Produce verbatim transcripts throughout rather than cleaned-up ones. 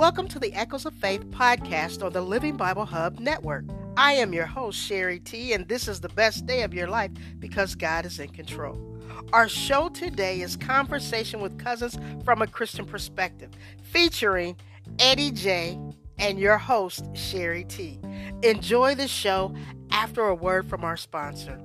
Welcome to the Echoes of Faith podcast on the Living Bible Hub Network. I am your host, Sherry T., and this is the best day of your life because God is in control. Our show today is Conversation with Cousins from a Christian Perspective, featuring Eddie J. and your host, Sherry T. Enjoy the show after a word from our sponsor.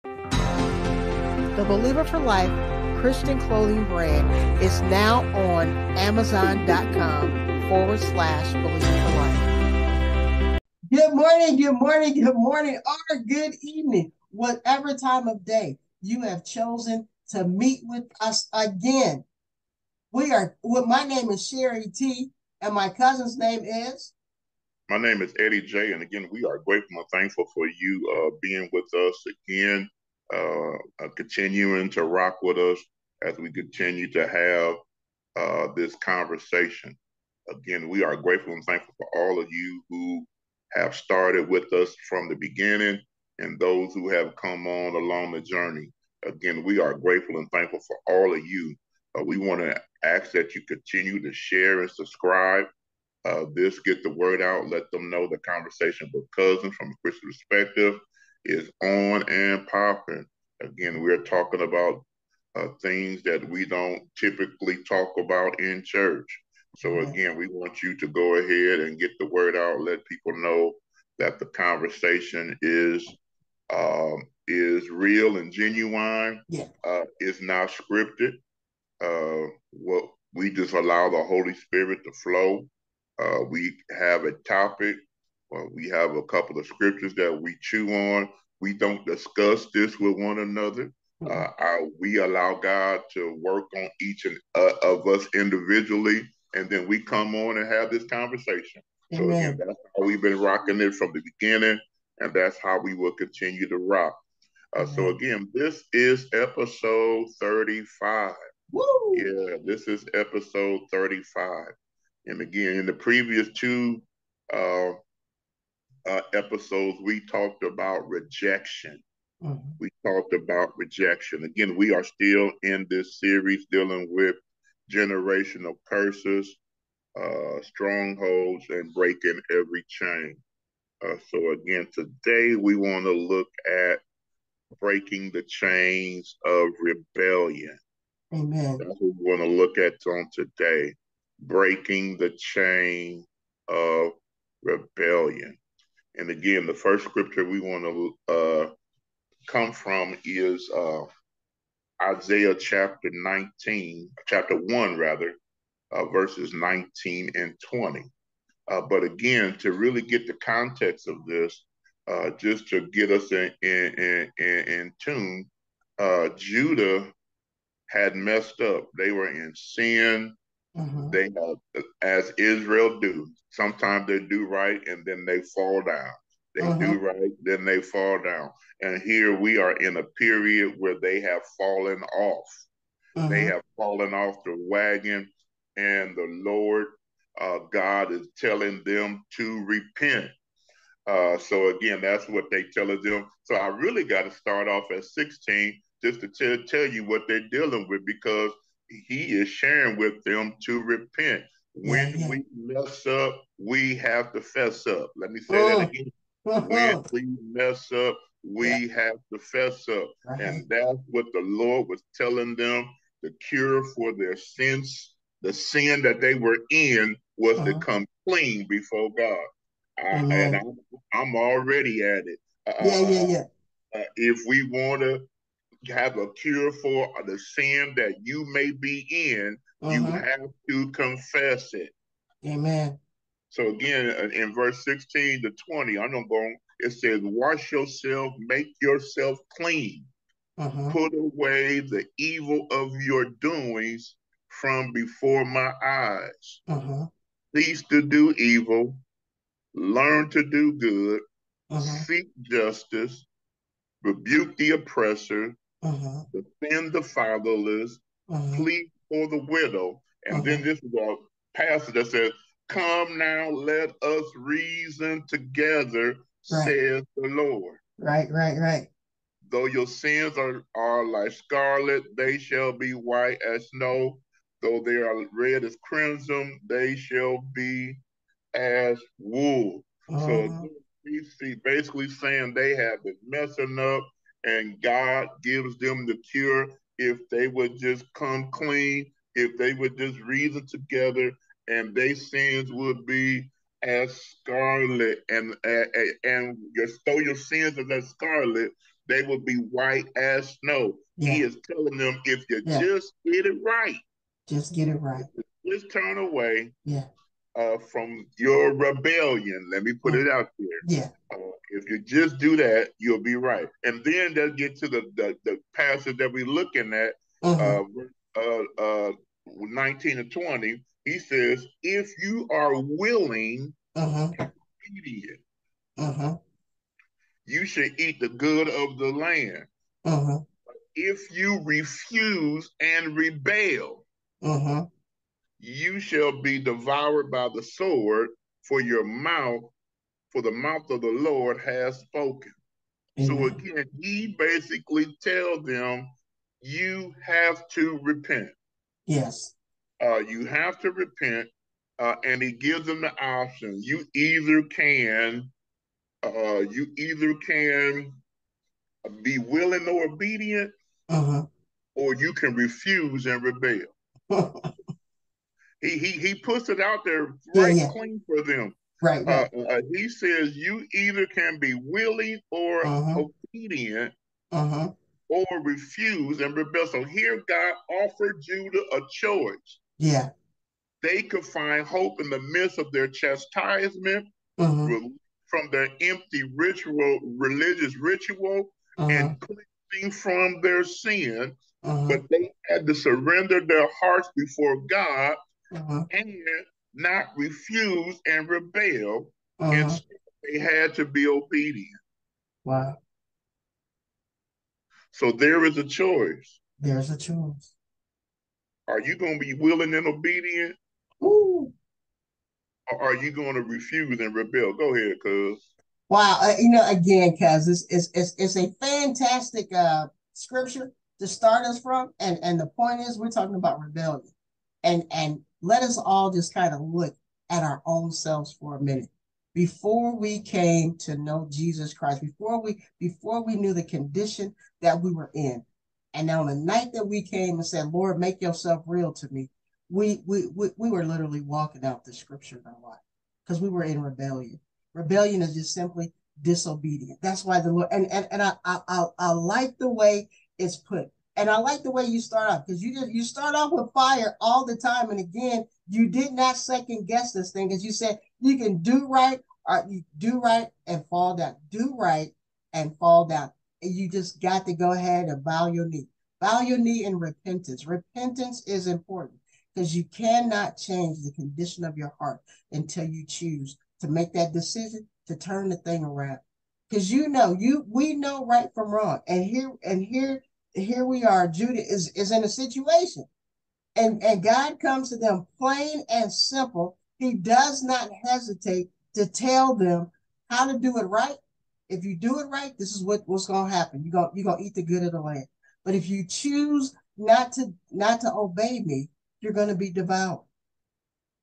The Believer for Life Christian clothing brand is now on Amazon.com forward slash Believer for Life. Good morning, good morning, good morning, or good evening, whatever time of day you have chosen to meet with us again. We are, well, my name is Sherry T. and my cousin's name is? My name is Eddie J. And again, we are grateful and thankful for you uh, being with us again, uh, uh, continuing to rock with us as we continue to have uh, this conversation. Again, we are grateful and thankful for all of you who have started with us from the beginning and those who have come on along the journey. Again, we are grateful and thankful for all of you. Uh, we want to ask that you continue to share and subscribe. Uh, this, get the word out. Let them know the Conversation with Cousins from a Christian Perspective is on and popping. Again, we're talking about uh, things that we don't typically talk about in church. So again, we want you to go ahead and get the word out. Let people know that the conversation is um, is real and genuine. Yeah. Uh, it's not scripted. Uh, what we just allow the Holy Spirit to flow. Uh, we have a topic. Well, we have a couple of scriptures that we chew on. We don't discuss this with one another. Uh, I, we allow God to work on each and, uh, of us individually, and then we come on and have this conversation. Amen. So again, that's how we've been rocking it from the beginning, and that's how we will continue to rock. Uh, so again, this is episode thirty-five. Woo! Yeah, this is episode thirty-five. And again, in the previous two uh, uh, episodes, we talked about rejection. Mm-hmm. We talked about rejection. Again, we are still in this series dealing with generational curses, uh, strongholds, and breaking every chain. Uh, so again, today we want to look at breaking the chains of rebellion. Amen. That's what we want to look at on today. Breaking the chain of rebellion. And again, the first scripture we want to uh, come from is uh, Isaiah chapter nineteen, chapter one rather, uh, verses nineteen and twenty. Uh, but again, to really get the context of this, uh, just to get us in, in, in, in tune, uh, Judah had messed up. They were in sin. Mm-hmm. They have, as Israel do, sometimes they do right and then they fall down. They mm-hmm. do right, then they fall down. And here we are in a period where they have fallen off. Mm-hmm. They have fallen off the wagon, and the Lord uh, God is telling them to repent. Uh, so again, that's what they tell them. So I really got to start off at sixteen just to t- tell you what they're dealing with, because he is sharing with them to repent. When yeah, yeah. we mess up, we have to fess up. Let me say oh. that again. When we mess up, we yeah. have to fess up. Uh-huh. And that's what the Lord was telling them. The cure for their sins, the sin that they were in, was uh-huh. to come clean before God. I, uh-huh. And I'm, I'm already at it. Uh, yeah, yeah, yeah. Uh, if we want to have a cure for the sin that you may be in, uh-huh. you have to confess it. Amen. So again, in verse sixteen to twenty, I'm not going, it says, wash yourself, make yourself clean. Uh-huh. Put away the evil of your doings from before my eyes. Uh-huh. Cease to do evil, learn to do good, uh-huh. seek justice, rebuke the oppressor, Uh-huh. defend the fatherless, uh-huh. plead for the widow. And uh-huh. then this is a passage that says, come now, let us reason together, right. says the Lord. Right, right, right. Though your sins are, are like scarlet, they shall be white as snow. Though they are red as crimson, they shall be as wool. Uh-huh. So we see basically saying they have been messing up, and God gives them the cure if they would just come clean, if they would just reason together, and their sins would be as scarlet. And and, and though your sins are as scarlet, they will be white as snow. Yeah. He is telling them, if you yeah. just get it right, just get it right. Just turn away yeah. uh, from your rebellion. Let me put yeah. it out there. Yeah. Uh, if you just do that, you'll be right. And then they'll get to the, the, the passage that we're looking at, uh-huh. uh, uh, uh, nineteen and twenty. He says, if you are willing uh-huh. and obedient, uh-huh. you should eat the good of the land. Uh-huh. If you refuse and rebel, uh-huh. you shall be devoured by the sword, for your mouth, for the mouth of the Lord has spoken. Amen. So again, he basically tells them, you have to repent. Yes. Uh, you have to repent, uh, and he gives them the option. You either can Uh, you either can be willing or obedient, uh-huh. or you can refuse and rebel. he he he puts it out there right yeah, yeah. clean for them. Right. right. Uh, uh, he says you either can be willing or uh-huh. obedient, uh-huh. or refuse and rebel. So here God offered Judah a choice. Yeah. They could find hope in the midst of their chastisement. Uh-huh. Re- from their empty ritual, religious ritual, uh-huh. and cleansing from their sin, uh-huh. but they had to surrender their hearts before God uh-huh. and not refuse and rebel, uh-huh. and so they had to be obedient. Wow. So there is a choice. There's a choice. Are you going to be willing and obedient? Ooh. Or are you going to refuse and rebel? Go ahead, cuz. Wow, uh, you know, again, cuz, it's, it's it's it's a fantastic uh, scripture to start us from, and and the point is, we're talking about rebellion, and and let us all just kind of look at our own selves for a minute. Before we came to know Jesus Christ, before we before we knew the condition that we were in, and on the night that we came and said, "Lord, make yourself real to me," We, we we we were literally walking out the scripture in our life because we were in rebellion. Rebellion is just simply disobedient. That's why the Lord, and and, and I, I I like the way it's put. And I like the way you start off, because you just you start off with fire all the time. And again, you did not second guess this thing, because you said you can do right or you do right and fall down. Do right and fall down. And you just got to go ahead and bow your knee. Bow your knee in repentance. Repentance is important, because you cannot change the condition of your heart until you choose to make that decision to turn the thing around. Because you know, you we know right from wrong. And here and here, here we are. Judah is, is in a situation. And, and God comes to them plain and simple. He does not hesitate to tell them how to do it right. If you do it right, this is what, what's gonna happen. You're gonna, you're gonna eat the good of the land. But if you choose not to not to obey me, you're going to be devoured.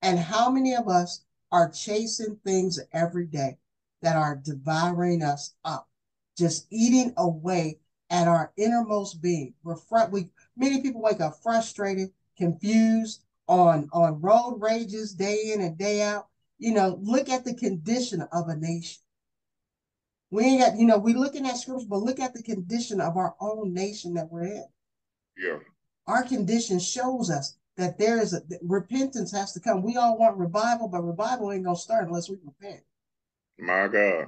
And how many of us are chasing things every day that are devouring us up, just eating away at our innermost being? We're fr- we many people wake up frustrated, confused, on on road rages day in and day out. You know, look at the condition of a nation. We ain't got, you know, we looking at scripture, but look at the condition of our own nation that we're in. Yeah, our condition shows us that there is a that repentance has to come. We all want revival, but revival ain't gonna start unless we repent. My God,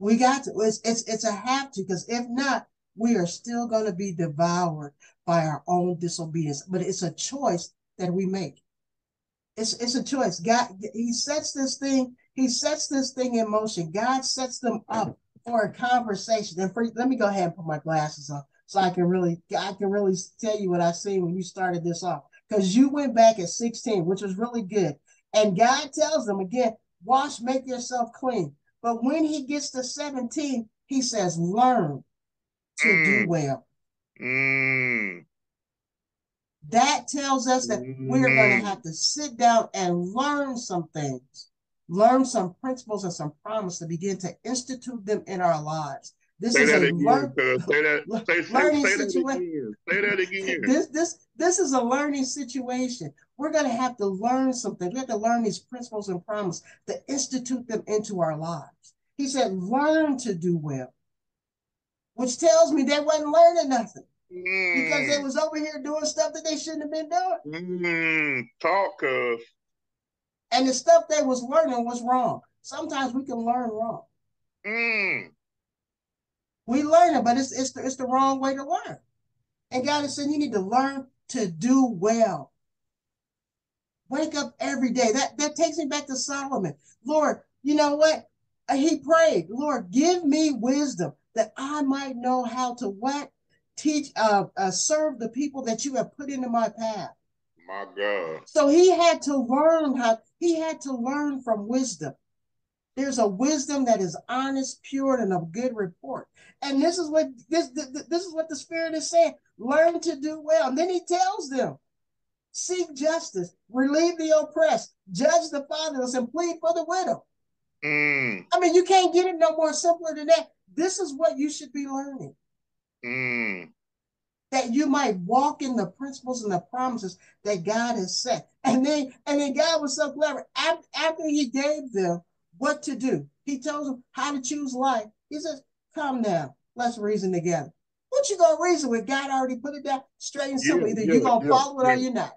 we got to. It's it's it's a have to, because if not, we are still gonna be devoured by our own disobedience. But it's a choice that we make. It's it's a choice. God, He sets this thing. He sets this thing in motion. God sets them up for a conversation. And for, let me go ahead and put my glasses on so I can really I can really tell you what I seen when you started this off. Because you went back at sixteen, which was really good. And God tells them again, wash, make yourself clean. But when he gets to seventeen, he says, learn. to mm. do well. Mm. That tells us that mm. we're going to have to sit down and learn some things, learn some principles and some promise to begin to institute them in our lives. This say is a learn, again, say that, say, say, learning say that situation. Say that again. This, this, this is a learning situation. We're going to have to learn something. We have to learn these principles and promises to institute them into our lives. He said, learn to do well, which tells me they wasn't learning nothing mm. because they was over here doing stuff that they shouldn't have been doing. Mm. Talk of. And the stuff they was learning was wrong. Sometimes we can learn wrong. Mm. We learn it, but it's it's the, it's the wrong way to learn. And God is saying you need to learn to do well. Wake up every day. That, that takes me back to Solomon. Lord, you know what? He prayed, Lord, give me wisdom that I might know how to what? Teach, uh, uh, serve the people that you have put into my path. My God. So he had to learn how, he had to learn from wisdom. There's a wisdom that is honest, pure, and of good report. And this is what this, this, this is what the Spirit is saying. Learn to do well. And then he tells them, seek justice, relieve the oppressed, judge the fatherless, and plead for the widow. Mm. I mean, you can't get it no more simpler than that. This is what you should be learning. Mm. That you might walk in the principles and the promises that God has set. And then, and then God was so clever. After, after he gave them what to do, he tells them how to choose life. He says, come now, let's reason together. What you going to reason with? God already put it down straight and simple. Either yeah, you're going to yeah, follow yeah. it or you're not.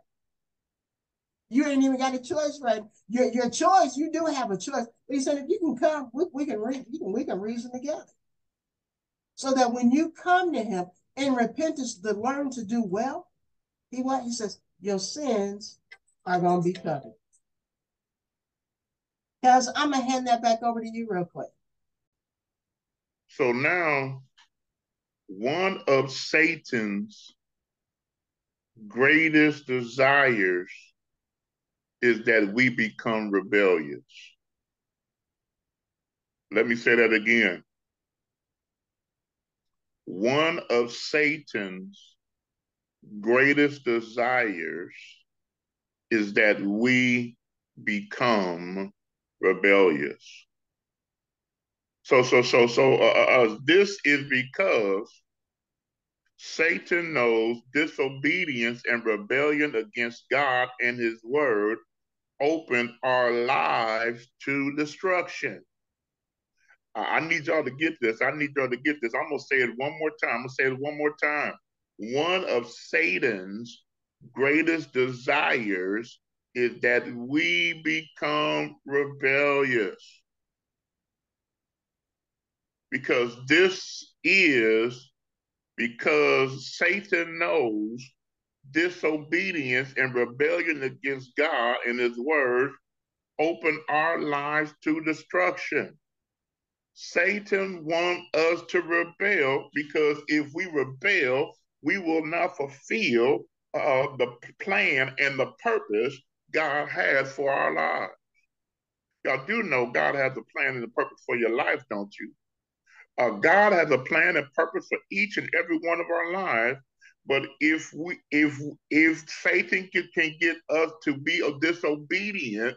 You ain't even got a choice, right? Your, your choice, you do have a choice. But he said, if you can come, we, we, can re- you can, we can reason together. So that when you come to him in repentance to learn to do well, he what? He says, your sins are going to be covered. Guys, I'm going to hand that back over to you real quick. So now, one of Satan's greatest desires is that we become rebellious. Let me say that again. One of Satan's greatest desires is that we become rebellious. So, so, so, so, uh, uh, this is because Satan knows disobedience and rebellion against God and his word open our lives to destruction. Uh, I need y'all to get this. I need y'all to get this. I'm going to say it one more time. I'm going to say it one more time. One of Satan's greatest desires is that we become rebellious, because this is because Satan knows disobedience and rebellion against God and his word open our lives to destruction. Satan wants us to rebel, because if we rebel, we will not fulfill uh, the plan and the purpose God has for our lives. Y'all do know God has a plan and a purpose for your life, don't you? Uh, God has a plan and purpose for each and every one of our lives. But if we, if if Satan can, can get us to be disobedient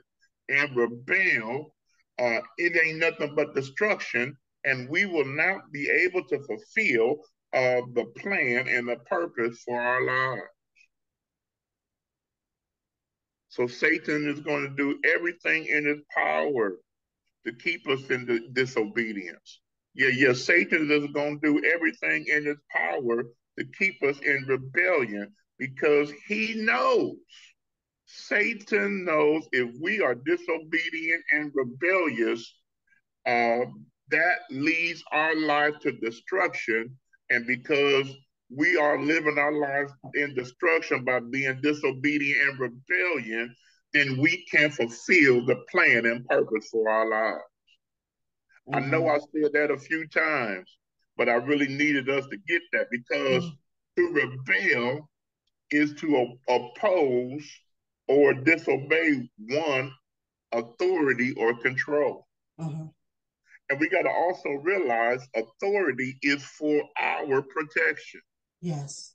and rebel, uh, it ain't nothing but destruction, and we will not be able to fulfill uh, the plan and the purpose for our lives. So Satan is going to do everything in his power to keep us in the disobedience. Yeah, yeah, Satan is going to do everything in his power to keep us in rebellion, because he knows, Satan knows, if we are disobedient and rebellious, uh, that leads our life to destruction. And because we are living our lives in destruction by being disobedient and rebellion, then we can fulfill the plan and purpose for our lives. I know I said that a few times, but I really needed us to get that, because to rebel is to oppose or disobey one authority or control. Uh-huh. And we got to also realize authority is for our protection. Yes.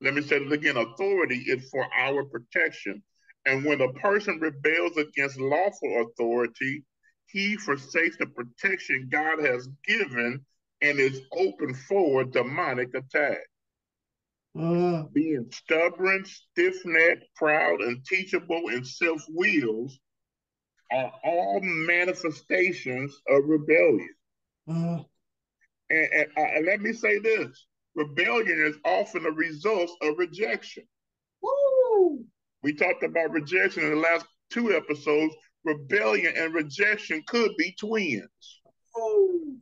Let me say it again. Authority is for our protection. And when a person rebels against lawful authority, he forsakes the protection God has given and is open for demonic attack. Uh, Being stubborn, stiff-necked, proud, unteachable, and self-willed are all manifestations of rebellion. Uh, and, and, and let me say this. Rebellion is often a result of rejection. Woo! We talked about rejection in the last two episodes. Rebellion and rejection could be twins. Woo!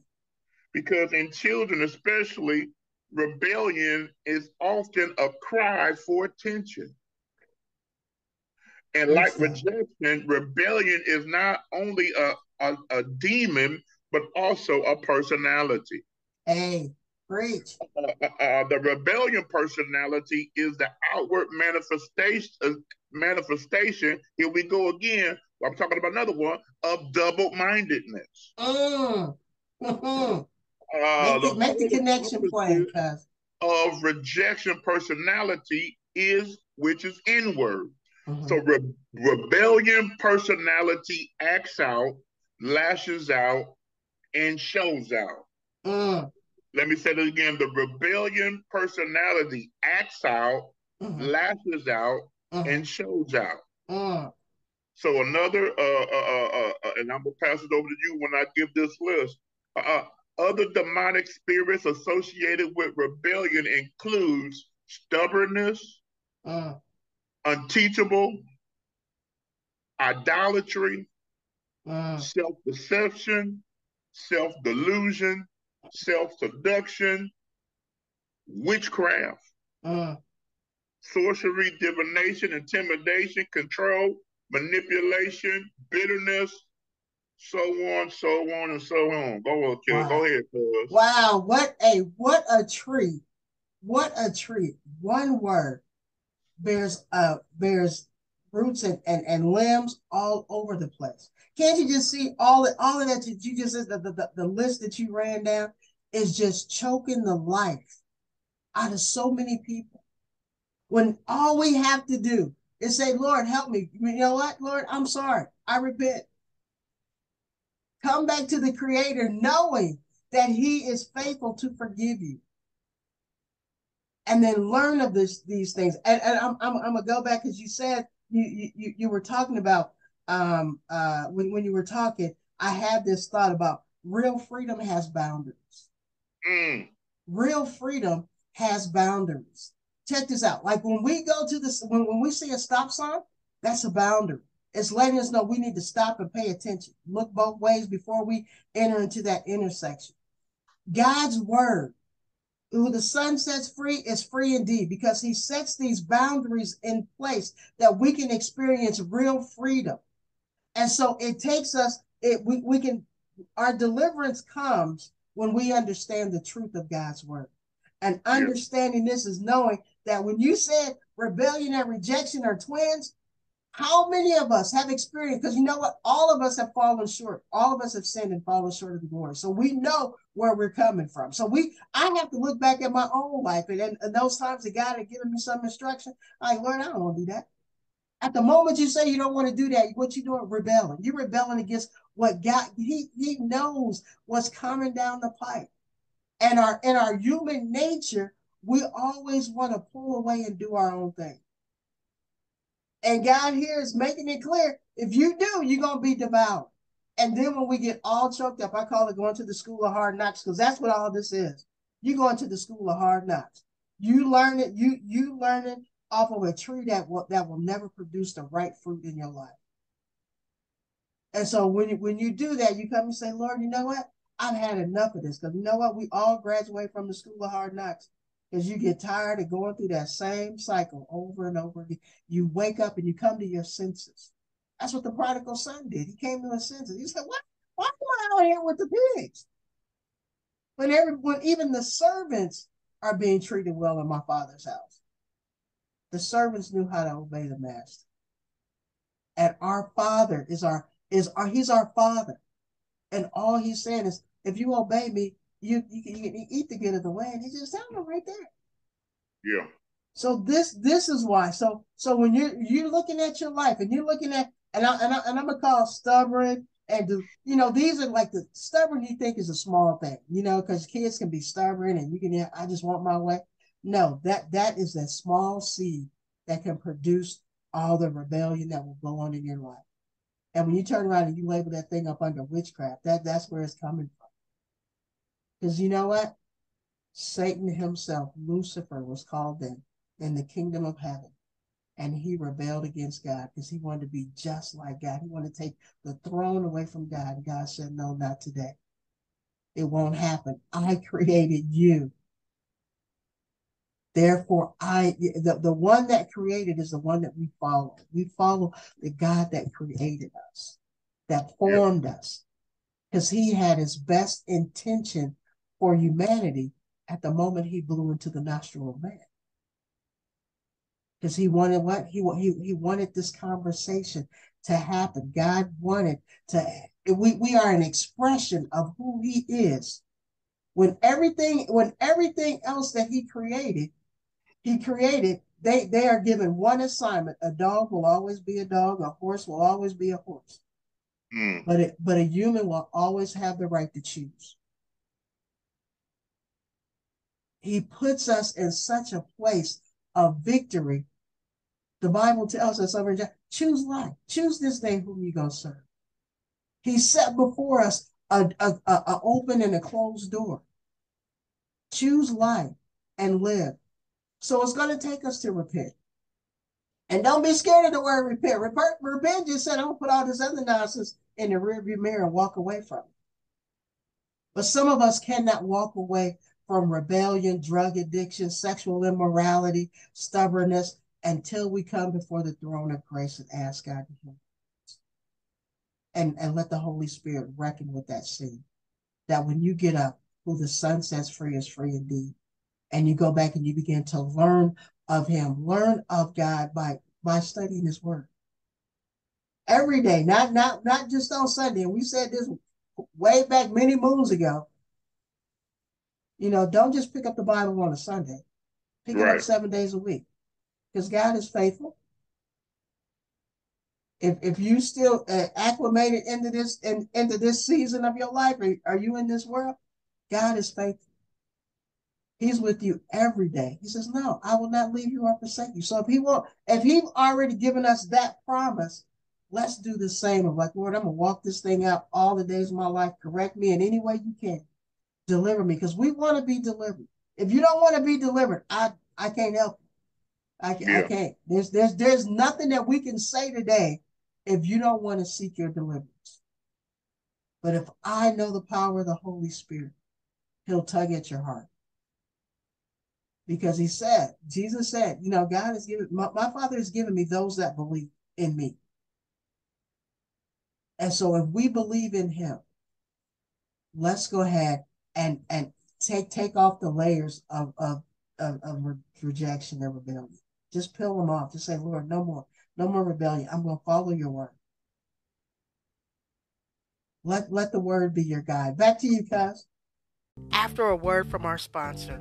Because in children especially, rebellion is often a cry for attention. And like so. rejection, rebellion is not only a, a, a demon, but also a personality. Hey, great. Uh, uh, uh, the rebellion personality is the outward manifestation, uh, manifestation, here we go again, I'm talking about another one, of double-mindedness. Mm. Mm-hmm. Uh, make, the, make the connection point of rejection personality is which is inward. Mm-hmm. So re rebellion personality acts out, lashes out, and shows out. Mm. Let me say that again. The rebellion personality acts out, mm-hmm. lashes out, mm-hmm. and shows out. Mm. So another, uh, uh, uh, uh, and I'm gonna pass it over to you when I give this list. Uh, uh, Other demonic spirits associated with rebellion includes stubbornness, uh, unteachable, idolatry, uh, self-deception, self-delusion, self-seduction, witchcraft, uh, sorcery, divination, intimidation, control, manipulation, bitterness, so on, so on, and so on. Go okay, wow. Go ahead, Cuz. Wow, what a what a treat. What a treat. One word bears uh bears roots and, and, and limbs all over the place. Can't you just see all the all of that you, you just the, the, the list that you ran down is just choking the life out of so many people. When all we have to do is say, Lord, help me. You know what, Lord? I'm sorry. I repent. Come back to the Creator knowing that he is faithful to forgive you. And then learn of this, these things. And, and I'm, I'm, I'm going to go back because you said, you, you, you were talking about, um, uh, when, when you were talking, I had this thought about real freedom has boundaries. Mm. Real freedom has boundaries. Check this out. Like when we go to this, when, when we see a stop sign, that's a boundary. It's letting us know we need to stop and pay attention. Look both ways before we enter into that intersection. God's word, who the Son sets free, is free indeed, because he sets these boundaries in place that we can experience real freedom. And so it takes us, it we, we can, our deliverance comes when we understand the truth of God's word. And understanding this is knowing that when you said rebellion and rejection are twins, how many of us have experienced, because you know what? All of us have fallen short. All of us have sinned and fallen short of the glory. So we know where we're coming from. So we, I have to look back at my own life. And, and, and those times that God had given me some instruction, I'm like, Lord, I don't want to do that. At the moment you say you don't want to do that, what you doing? Rebelling. You're rebelling against what God, he, he knows what's coming down the pipe. And our, in our human nature, we always want to pull away and do our own thing. And God here is making it clear, if you do, you're going to be devoured. And then when we get all choked up, I call it going to the school of hard knocks, because that's what all this is. You're going to the school of hard knocks. You learn it, you, you learn it off of a tree that will, that will never produce the right fruit in your life. And so when you, when you do that, you come and say, Lord, you know what? I've had enough of this, because you know what? We all graduate from the school of hard knocks. Because you get tired of going through that same cycle over and over again. You wake up and you come to your senses. That's what the prodigal son did. He came to his senses. He said, what? Why am I out here with the pigs? When everyone, even the servants are being treated well in my father's house. The servants knew how to obey the master. And our father is our, is our, he's our father. And all he's saying is, if you obey me, you you can, you can eat the good of the land. He just found them right there. Yeah. So this this is why. So so when you're you're looking at your life and you're looking at and I and I and I'm gonna call stubborn and the, you know, these are like the stubborn you think is a small thing, you know, because kids can be stubborn and you can I just want my way. No, that that is that small seed that can produce all the rebellion that will go on in your life. And when you turn around and you label that thing up under witchcraft, that that's where it's coming from. Because you know what? Satan himself, Lucifer, was called in, in the kingdom of heaven. And he rebelled against God because he wanted to be just like God. He wanted to take the throne away from God. And God said, no, not today. It won't happen. I created you. Therefore, I the, the one that created is the one that we follow. We follow the God that created us, that formed yeah. us. Because he had his best intention for humanity at the moment he blew into the nostril of man. Because he wanted what? He, he, he wanted this conversation to happen. God wanted to, we, we are an expression of who he is. When everything, when everything else that he created, he created, they, they are given one assignment. A dog will always be a dog. A horse will always be a horse. Mm. But it, but a human will always have the right to choose. He puts us in such a place of victory. The Bible tells us over in John, choose life. Choose this day whom you're going to serve. He set before us a, a, a, a open and a closed door. Choose life and live. So it's going to take us to repent. And don't be scared of the word repent. Repent, repent just said, I'm going to put all this other nonsense in the rearview mirror and walk away from it. But some of us cannot walk away from rebellion, drug addiction, sexual immorality, stubbornness, until we come before the throne of grace and ask God to heal us. And, and let the Holy Spirit reckon with that sin. That when you get up, who the Son sets free is free indeed. And you go back and you begin to learn of him, learn of God by, by studying his word. Every day, not, not, not just on Sunday. And we said this way back many moons ago. You know, don't just pick up the Bible on a Sunday. Pick right. it up seven days a week. Because God is faithful. If if you still uh, acclimated into this in, into this season of your life, or are you in this world? God is faithful. He's with you every day. He says, no, I will not leave you or forsake you. So if he won't, if he's already given us that promise, let's do the same. I'm like, Lord, I'm going to walk this thing out all the days of my life. Correct me in any way you can. Deliver me, because we want to be delivered. If you don't want to be delivered, I, I can't help you. I, yeah. I can't. There's, there's, there's nothing that we can say today if you don't want to seek your deliverance. But if I know the power of the Holy Spirit, he'll tug at your heart. Because he said, Jesus said, you know, God has given, my, my Father has given me those that believe in me. And so if we believe in him, let's go ahead and and take take off the layers of, of, of, of re- rejection and rebellion. Just peel them off. Just say, Lord, no more. No more rebellion. I'm going to follow your word. Let, let the word be your guide. Back to you, Cuz. After a word from our sponsor.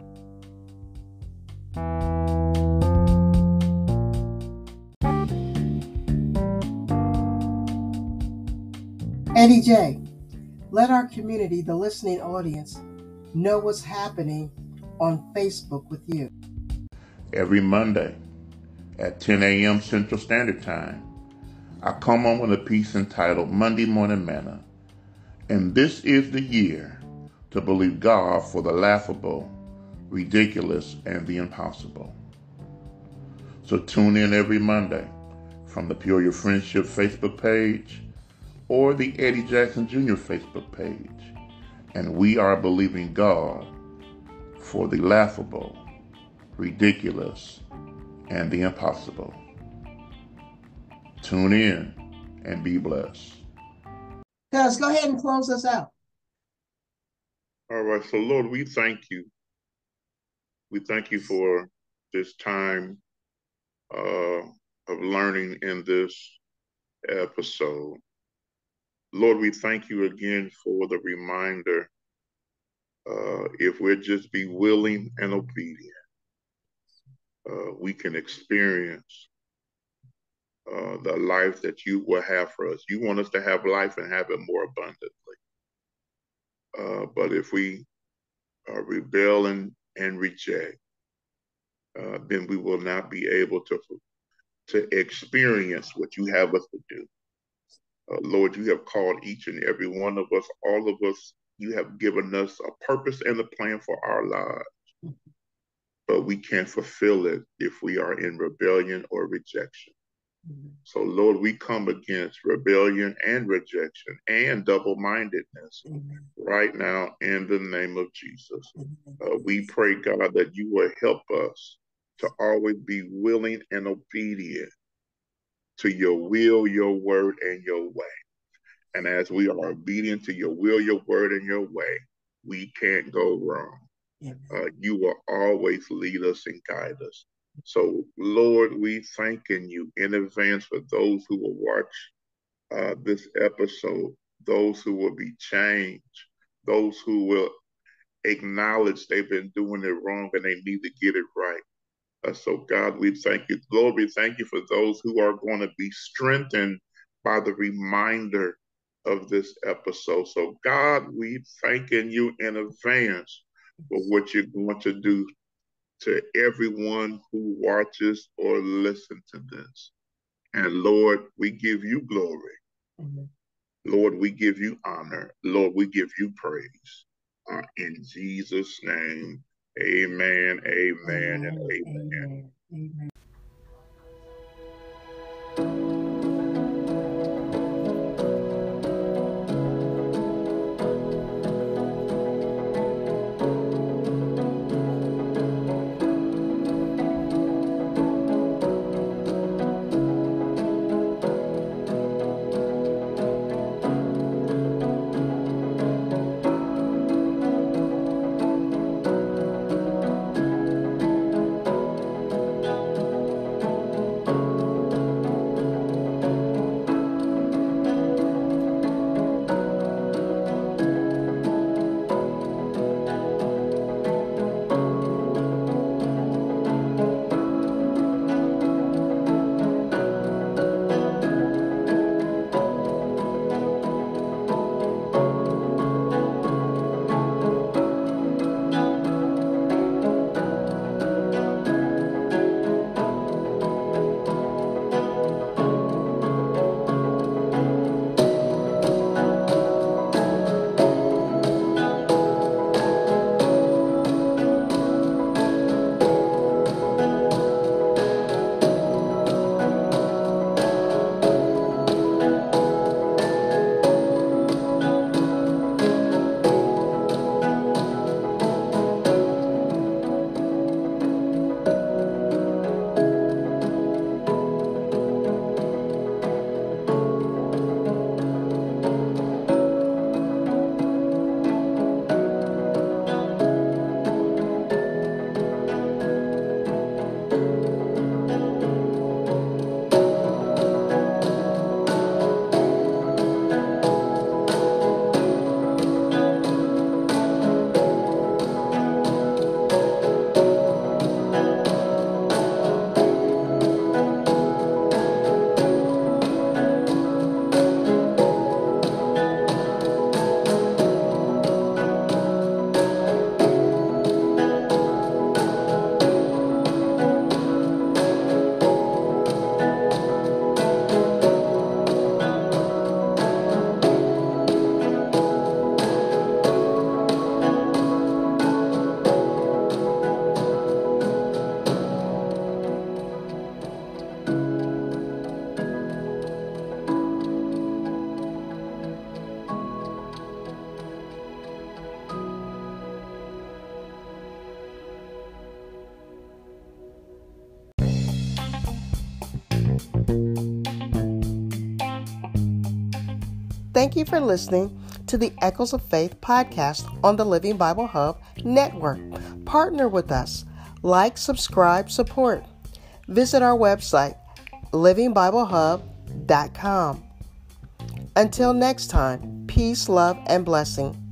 Eddie J, let our community, the listening audience, know what's happening on Facebook with you. Every Monday at ten a.m. Central Standard Time, I come on with a piece entitled Monday Morning Manna, and this is the year to believe God for the laughable, ridiculous, and the impossible. So tune in every Monday from the Pure Your Friendship Facebook page or the Eddie Jackson Junior Facebook page, and we are believing God for the laughable, ridiculous, and the impossible. Tune in and be blessed. Guys, go ahead and close us out. All right, so Lord, we thank you. We thank you for this time uh, of learning in this episode. Lord, we thank you again for the reminder. Uh, if we'll just be willing and obedient, uh, we can experience uh, the life that you will have for us. You want us to have life and have it more abundantly. Uh, but if we uh, rebel and, and reject, uh, then we will not be able to, to experience what you have us to do. Uh, Lord, you have called each and every one of us, all of us. You have given us a purpose and a plan for our lives, but we can't fulfill it if we are in rebellion or rejection. Mm-hmm. So, Lord, we come against rebellion and rejection and double-mindedness mm-hmm. right now in the name of Jesus. Mm-hmm. Uh, we pray, God, that you will help us to always be willing and obedient to your will, your word, and your way. And as we are obedient to your will, your word, and your way, we can't go wrong. Uh, you will always lead us and guide us. So, Lord, we thanking you in advance for those who will watch uh, this episode, those who will be changed, those who will acknowledge they've been doing it wrong and they need to get it right. Uh, so, God, we thank you. Lord, we thank you for those who are going to be strengthened by the reminder of this episode. So God, we thanking you in advance for what you're going to do to everyone who watches or listens to this. And Lord, we give you glory. Mm-hmm. Lord, we give you honor. Lord, we give you praise. Uh, in Jesus' name, amen, amen, and amen. Amen. Amen. Thank you for listening to the Echoes of Faith podcast on the Living Bible Hub Network. Partner with us. Like, subscribe, support. Visit our website, living bible hub dot com. Until next time, peace, love, and blessing.